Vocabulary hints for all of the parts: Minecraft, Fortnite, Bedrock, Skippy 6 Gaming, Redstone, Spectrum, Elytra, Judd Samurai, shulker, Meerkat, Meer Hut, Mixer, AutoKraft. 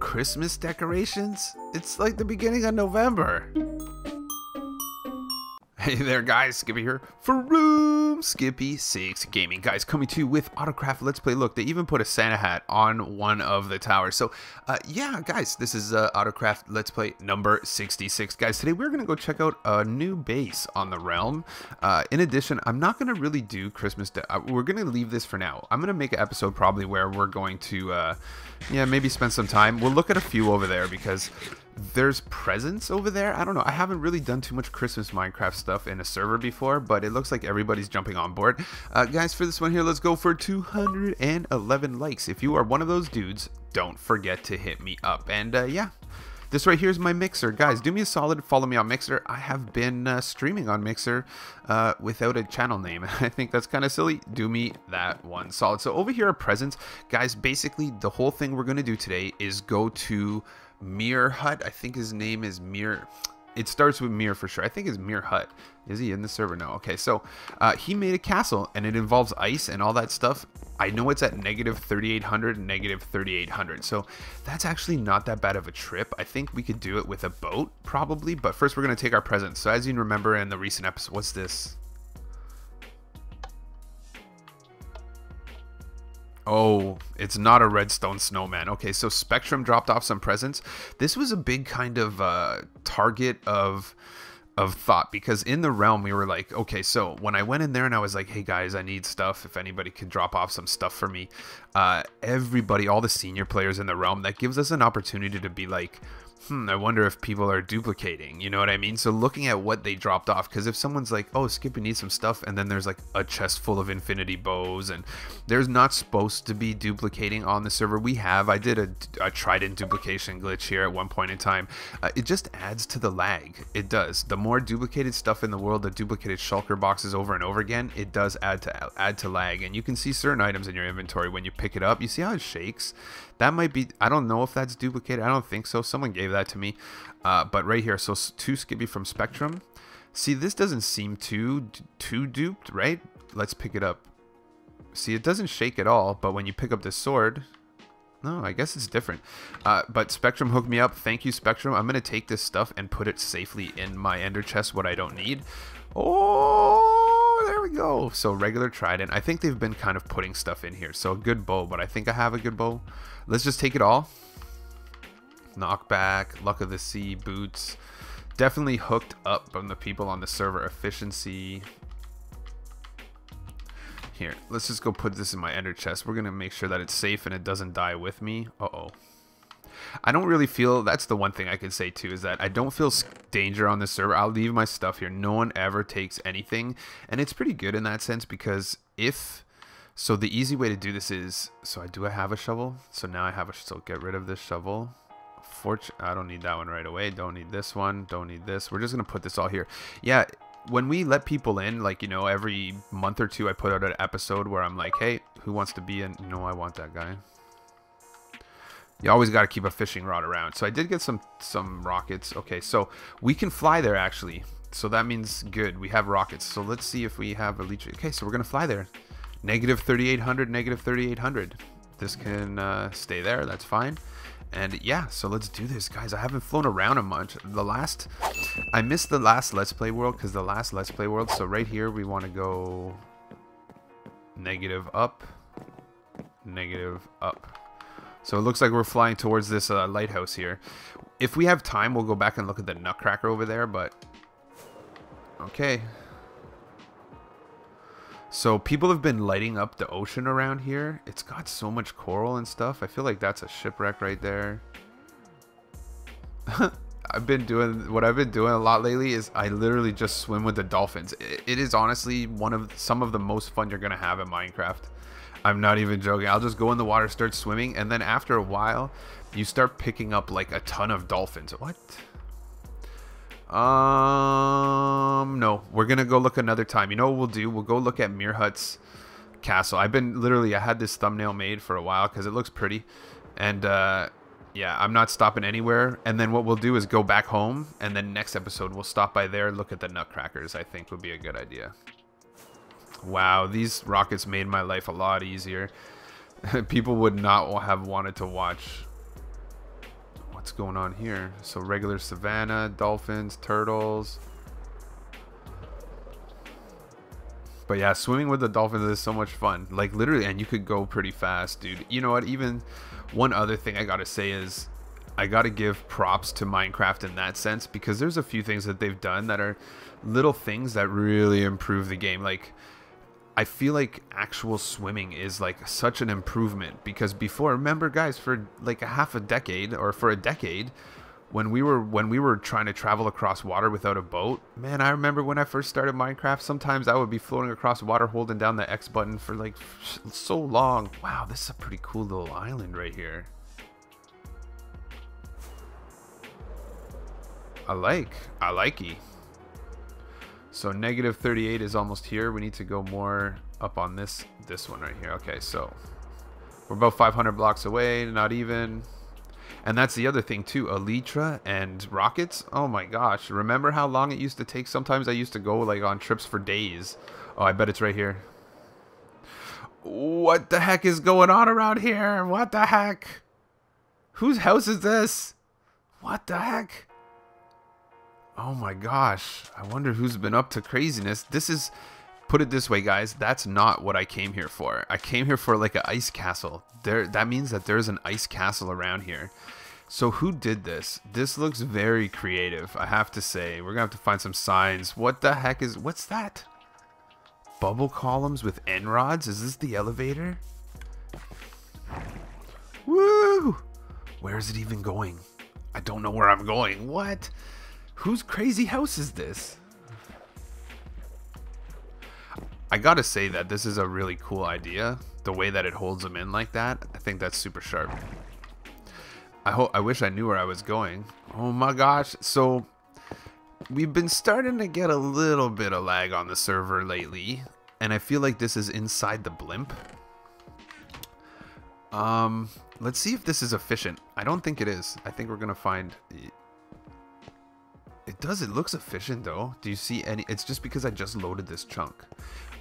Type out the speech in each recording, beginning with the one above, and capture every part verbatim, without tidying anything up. Christmas decorations? It's like the beginning of November. Hey there guys, Skippy here for Room Skippy six Gaming. Guys, coming to you with AutoKraft Let's Play. Look, they even put a Santa hat on one of the towers. So, uh, yeah, guys, this is uh, AutoKraft Let's Play number sixty-six. Guys, today we're going to go check out a new base on the realm. Uh, in addition, I'm not going to really do Christmas. Uh, we're going to leave this for now. I'm going to make an episode probably where we're going to, uh, yeah, maybe spend some time. We'll look at a few over there because there's presents over there. I don't know, I haven't really done too much Christmas Minecraft stuff in a server before, but it looks like everybody's jumping on board. Uh, guys, for this one here, let's go for two hundred eleven likes. If you are one of those dudes, don't forget to hit me up. And uh, yeah, this right here is my Mixer. Guys, do me a solid, follow me on Mixer. I have been uh, streaming on Mixer uh, without a channel name. I think that's kind of silly. Do me that one solid. So over here are presents. Guys, basically the whole thing we're going to do today is go to Meer Hut. I think his name is Meer. It starts with Meer for sure. I think it's Meer Hut. Is he in the server? No. Okay, so uh, he made a castle and it involves ice and all that stuff. I know it's at negative thirty-eight hundred, negative thirty-eight hundred. So that's actually not that bad of a trip. I think we could do it with a boat probably, but first we're going to take our presents. So as you remember in the recent episode, what's this? Oh, it's not a redstone snowman. Okay, so Spectrum dropped off some presents. This was a big kind of uh, target of of thought because in the realm we were like, okay, so when I went in there and I was like, hey guys, I need stuff. If anybody could drop off some stuff for me, uh, everybody, all the senior players in the realm, that gives us an opportunity to be like, hmm, I wonder if people are duplicating, you know what I mean? So looking at what they dropped off, because if someone's like, oh, Skippy needs some stuff, and then there's like a chest full of infinity bows, and there's not supposed to be duplicating on the server. We have, I did a, a trident duplication glitch here at one point in time. Uh, it just adds to the lag. It does. The more duplicated stuff in the world, the duplicated shulker boxes over and over again, it does add to add to lag. And you can see certain items in your inventory when you pick it up. You see how it shakes? That might be, I don't know if that's duplicated. I don't think so. Someone gave that to me, uh, but right here, so two Skippy from Spectrum. See, this doesn't seem too too duped, right? Let's pick it up. See, it doesn't shake at all, but when you pick up the sword, no, I guess it's different. Uh, but Spectrum hooked me up. Thank you, Spectrum. I'm gonna take this stuff and put it safely in my ender chest, what I don't need. Oh, there we go. So regular trident. I think they've been kind of putting stuff in here. So a good bow, but I think I have a good bow. Let's just take it all. Knockback, luck of the sea, boots, definitely hooked up from the people on the server. Efficiency here, let's just go put this in my ender chest. We're gonna make sure that it's safe and it doesn't die with me. Uh-oh, I don't really feel, that's the one thing I can say too, is that I don't feel danger on this server. I'll leave my stuff here. No one ever takes anything, and it's pretty good in that sense because if so the easy way to do this is, so I do I have a shovel, so now I have a, so get rid of this shovel. Fortune, I don't need that one right away. Don't need this one. Don't need this. We're just gonna put this all here. Yeah, when we let people in, like, you know, every month or two, I put out an episode where I'm like, hey, who wants to be in? No, I want that guy. You always got to keep a fishing rod around. So I did get some some rockets. Okay, so we can fly there actually. So that means good. We have rockets. So let's see if we have Elytra. Okay, so we're gonna fly there. negative thirty-eight hundred. negative thirty-eight hundred. This can uh, stay there. That's fine. And yeah, so let's do this, guys. I haven't flown around a much. The last, I missed the last Let's Play world because the last Let's Play world. So right here, we want to go negative up, negative up. So it looks like we're flying towards this uh, lighthouse here. If we have time, we'll go back and look at the nutcracker over there, but okay. So people have been lighting up the ocean around here. It's got so much coral and stuff. I feel like that's a shipwreck right there. I've been doing what I've been doing a lot lately is I literally just swim with the dolphins. It, it is honestly one of some of the most fun you're gonna have in Minecraft. I'm not even joking. I'll just go in the water, start swimming, and then after a while, you start picking up like a ton of dolphins. What? Um, no, we're going to go look another time. You know what we'll do? We'll go look at Meer Hut's castle. I've been literally, I had this thumbnail made for a while because it looks pretty. And, uh, yeah, I'm not stopping anywhere. And then what we'll do is go back home. And then next episode, we'll stop by there and look at the nutcrackers. I think would be a good idea. Wow, these rockets made my life a lot easier. People would not have wanted to watch going on here. So regular savanna, dolphins, turtles. But yeah, swimming with the dolphins is so much fun. Like literally, and you could go pretty fast, dude. You know what? Even one other thing I gotta say is I gotta give props to Minecraft in that sense, because there's a few things that they've done that are little things that really improve the game. Like I feel like actual swimming is like such an improvement, because before, remember guys, for like a half a decade or for a decade, when we were when we were trying to travel across water without a boat, man, I remember when I first started Minecraft, sometimes I would be floating across water holding down the X button for like so long. Wow, this is a pretty cool little island right here. I like, I likey. So negative thirty-eight is almost here. We need to go more up on this this one right here. Okay, so we're about five hundred blocks away, not even. And that's the other thing too, Elytra and rockets. Oh my gosh, remember how long it used to take? Sometimes I used to go like on trips for days. Oh, I bet it's right here. What the heck is going on around here? What the heck? Whose house is this? What the heck? Oh my gosh, I wonder who's been up to craziness. This is, put it this way guys, that's not what I came here for. I came here for like an ice castle. There, that means that there's an ice castle around here. So who did this? This looks very creative, I have to say. We're gonna have to find some signs. What the heck is, what's that? Bubble columns with end rods? Is this the elevator? Woo! Where is it even going? I don't know where I'm going. What? Whose crazy house is this? I gotta say that this is a really cool idea. The way that it holds them in like that, I think that's super sharp. I hope. I wish I knew where I was going. Oh my gosh! So we've been starting to get a little bit of lag on the server lately, and I feel like this is inside the blimp. Um, let's see if this is efficient. I don't think it is. I think we're gonna find. It does, it looks efficient though. Do you see any? It's just because I just loaded this chunk.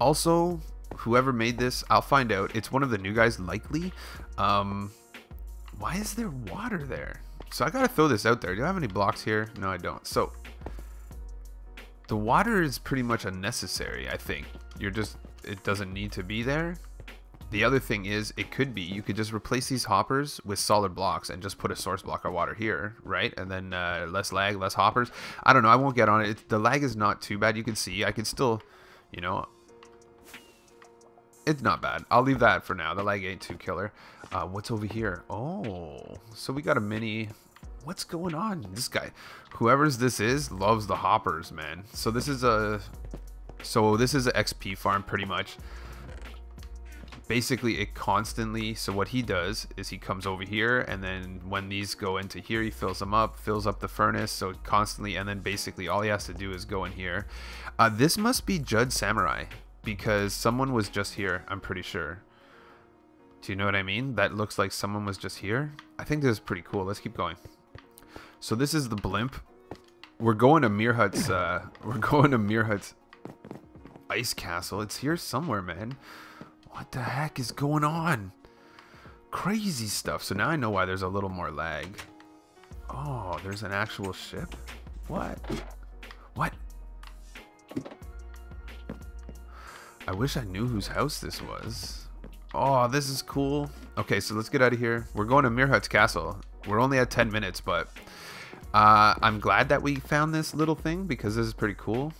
Also, whoever made this, I'll find out. It's one of the new guys likely. Um, why is there water there? So I gotta throw this out there. Do I have any blocks here? No, I don't. So the water is pretty much unnecessary, I think. You're just, it doesn't need to be there. The other thing is, it could be, you could just replace these hoppers with solid blocks and just put a source block of water here, right? And then uh, less lag, less hoppers. I don't know, I won't get on it. It's, the lag is not too bad. You can see, I can still, you know, it's not bad. I'll leave that for now. The lag ain't too killer. Uh, what's over here? Oh, so we got a mini. What's going on? This guy, whoever's this is, loves the hoppers, man. So this is a, so this is an X P farm pretty much. Basically it constantly, so what he does is he comes over here, and then when these go into here, he fills them up, fills up the furnace, so constantly, and then basically all he has to do is go in here. Uh, this must be Judd Samurai, because someone was just here, I'm pretty sure. Do you know what I mean? That looks like someone was just here. I think this is pretty cool. Let's keep going. So this is the blimp. We're going to Meer Hut's, uh, we're going to Meer Hut's ice castle. It's here somewhere, man. What the heck is going on? Crazy stuff. So now I know why there's a little more lag. Oh, there's an actual ship? What? What? I wish I knew whose house this was. Oh, this is cool. Okay, so let's get out of here. We're going to Meer Hut's castle. We're only at ten minutes, but uh, I'm glad that we found this little thing, because this is pretty cool.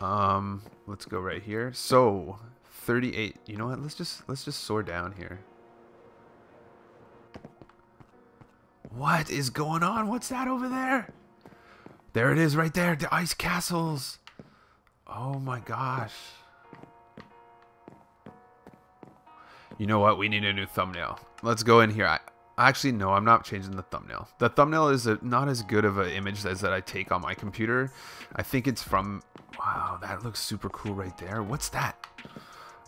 Um, let's go right here. So thirty-eight. You know what? Let's just let's just soar down here. What is going on? What's that over there? There it is right there. The ice castles. Oh my gosh. You know what? We need a new thumbnail. Let's go in here. I actually no, I'm not changing the thumbnail. The thumbnail is a, not as good of an image as that I take on my computer. I think it's from. Wow, that looks super cool right there. What's that?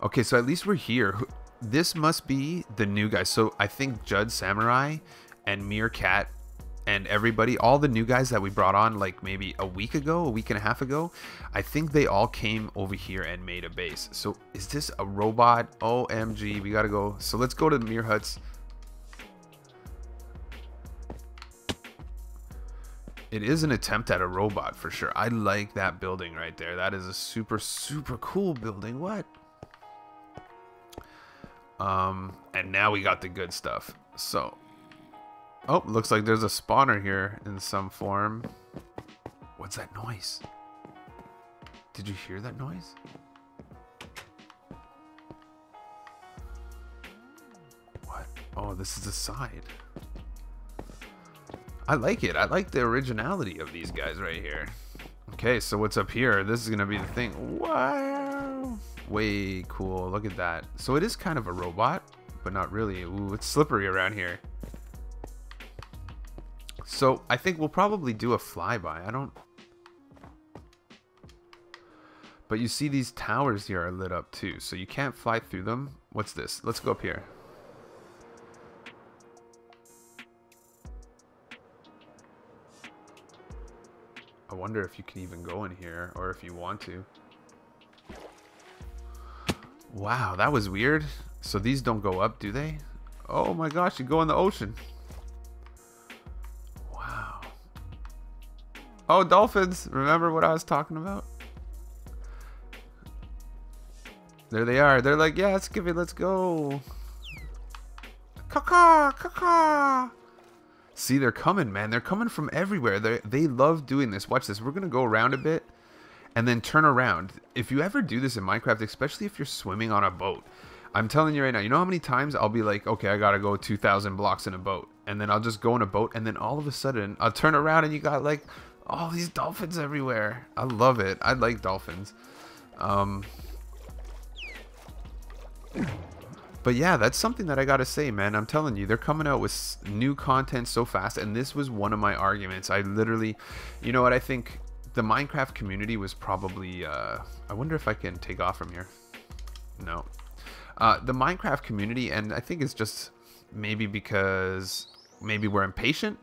Okay, so at least we're here. This must be the new guys. So I think Judd Samurai and Meerkat and everybody, all the new guys that we brought on like maybe a week ago, a week and a half ago, I think they all came over here and made a base. So is this a robot? O M G, we gotta go. So let's go to Meer Hut's. It is an attempt at a robot for sure. I like that building right there. That is a super, super cool building. What? Um, and now we got the good stuff. So, oh, looks like there's a spawner here in some form. What's that noise? Did you hear that noise? What? Oh, this is a side. I like it. I like the originality of these guys right here. Okay, so what's up here? This is gonna be the thing. Wow. Way cool. Look at that. So it is kind of a robot, but not really. Ooh, it's slippery around here. So I think we'll probably do a flyby. I don't... But you see these towers here are lit up too, so you can't fly through them. What's this? Let's go up here. I wonder if you can even go in here, or if you want to. Wow, that was weird. So these don't go up, do they? Oh my gosh, you go in the ocean. Wow. Oh, dolphins. Remember what I was talking about? There they are. They're like, yeah, let's give it. Let's go. Caw-caw, caw-caw. See, they're coming, man. They're coming from everywhere. They they love doing this. Watch this. We're going to go around a bit and then turn around. If you ever do this in Minecraft, especially if you're swimming on a boat, I'm telling you right now, you know how many times I'll be like, okay, I got to go two thousand blocks in a boat. And then I'll just go in a boat, and then all of a sudden, I'll turn around and you got like all these dolphins everywhere. I love it. I like dolphins. Um... But yeah, that's something that I gotta say, man. I'm telling you, they're coming out with new content so fast, and this was one of my arguments. I literally, you know what, I think the Minecraft community was probably, uh, I wonder if I can take off from here. No. Uh, the Minecraft community, and I think it's just maybe because, maybe we're impatient.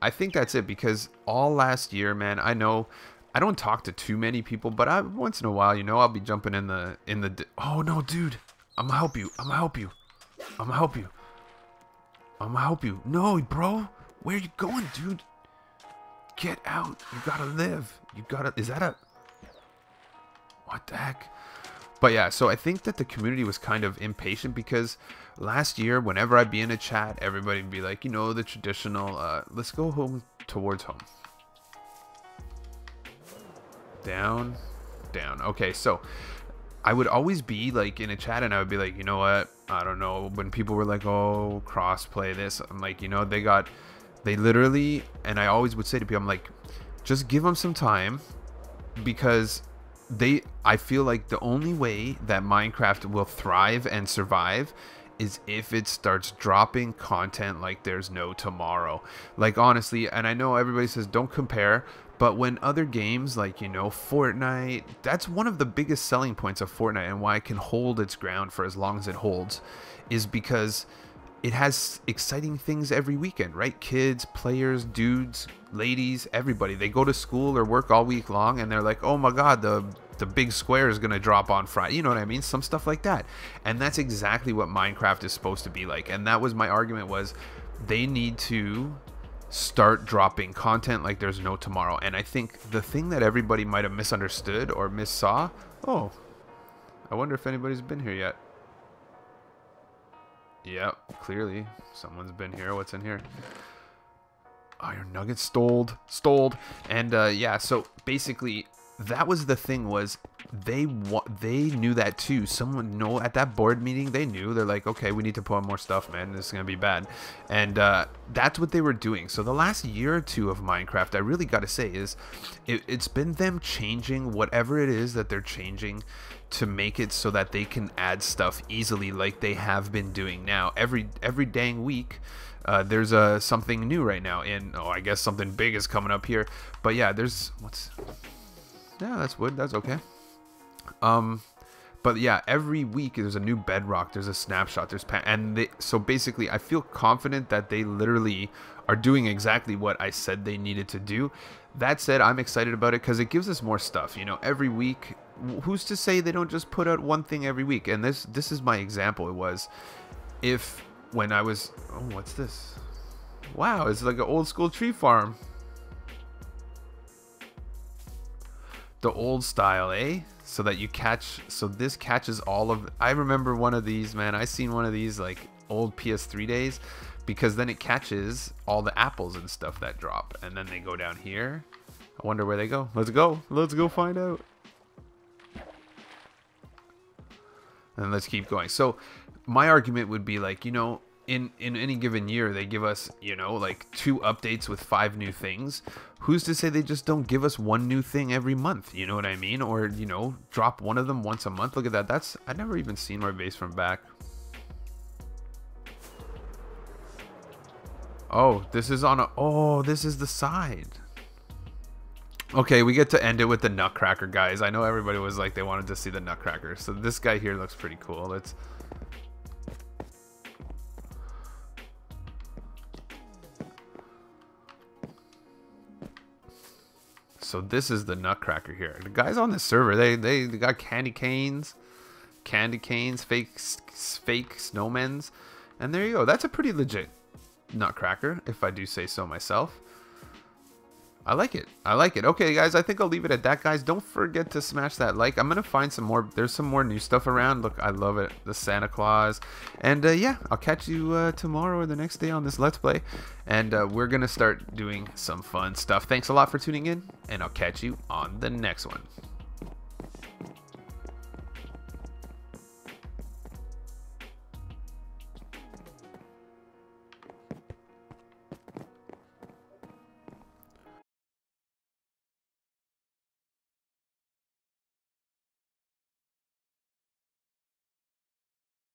I think that's it, because all last year, man, I know... I don't talk to too many people, but I once in a while, you know, I'll be jumping in the in the. Oh no, dude! I'm gonna help you. I'm gonna help you. I'm gonna help you. I'm gonna help you. No, bro, where are you going, dude? Get out! You gotta live. You gotta. Is that a? What the heck? But yeah, so I think that the community was kind of impatient because last year, whenever I'd be in a chat, everybody would be like, you know, the traditional. Uh, let's go home towards home. Down, down. Okay, so I would always be like in a chat, and I would be like, you know what? I don't know. When people were like, "Oh, crossplay this," I'm like, you know, they got, they literally, and I always would say to people, I'm like, just give them some time, because they, I feel like the only way that Minecraft will thrive and survive is if it starts dropping content like there's no tomorrow. Like honestly, and I know everybody says don't compare. But when other games like, you know, Fortnite, that's one of the biggest selling points of Fortnite and why it can hold its ground for as long as it holds, is because it has exciting things every weekend, right? Kids, players, dudes, ladies, everybody. They go to school or work all week long and they're like, oh my God, the, the big square is going to drop on Friday. You know what I mean? Some stuff like that. And that's exactly what Minecraft is supposed to be like. And that was my argument, was they need to... start dropping content like there's no tomorrow. And I think the thing that everybody might have misunderstood or missaw, oh, I wonder if anybody's been here yet. Yep, clearly someone's been here. What's in here? Iron nuggets. Stoled stoled. And uh yeah, so basically that was the thing, was they they knew that too. Someone know at that board meeting, they knew. They're like, okay, we need to put on more stuff, man. This is gonna be bad. And uh, that's what they were doing. So the last year or two of Minecraft, I really gotta say, is it, it's been them changing whatever it is that they're changing to make it so that they can add stuff easily, like they have been doing now. Every every dang week, uh, there's a uh, something new right now. And oh, I guess something big is coming up here. But yeah, there's what's. Yeah, that's wood. That's okay. Um, but yeah, every week there's a new bedrock. There's a snapshot. There's pan and they, so basically, I feel confident that they literally are doing exactly what I said they needed to do. That said, I'm excited about it because it gives us more stuff. You know, every week. Who's to say they don't just put out one thing every week? And this this is my example. It was if when I was oh, what's this? Wow, it's like an old school tree farm. the old style, eh? So that you catch, so this catches all of, I remember one of these, man, I seen one of these like old P S three days, because then it catches all the apples and stuff that drop, and then they go down here. I wonder where they go. Let's go, let's go find out. And let's keep going. So my argument would be like, you know, in in any given year they give us, you know, like two updates with five new things. Who's to say they just don't give us one new thing every month? You know what I mean? Or, you know, drop one of them once a month. Look at that. That's, I've never even seen my base from back. Oh, this is on a, oh, this is the side. Okay, we get to end it with the nutcracker, guys. I know everybody was like, they wanted to see the nutcracker. So this guy here looks pretty cool. Let's, so this is the nutcracker here. The guys on the server, they they, they got candy canes, candy canes, fake fake snowmen's, and there you go. That's a pretty legit nutcracker, if I do say so myself. I like it. I like it. Okay, guys, I think I'll leave it at that, guys. Don't forget to smash that like. I'm gonna find some more. There's some more new stuff around. Look, I love it. The Santa Claus, and uh, yeah, I'll catch you uh, tomorrow or the next day on this Let's Play. And uh, we're going to start doing some fun stuff. Thanks a lot for tuning in, and I'll catch you on the next one.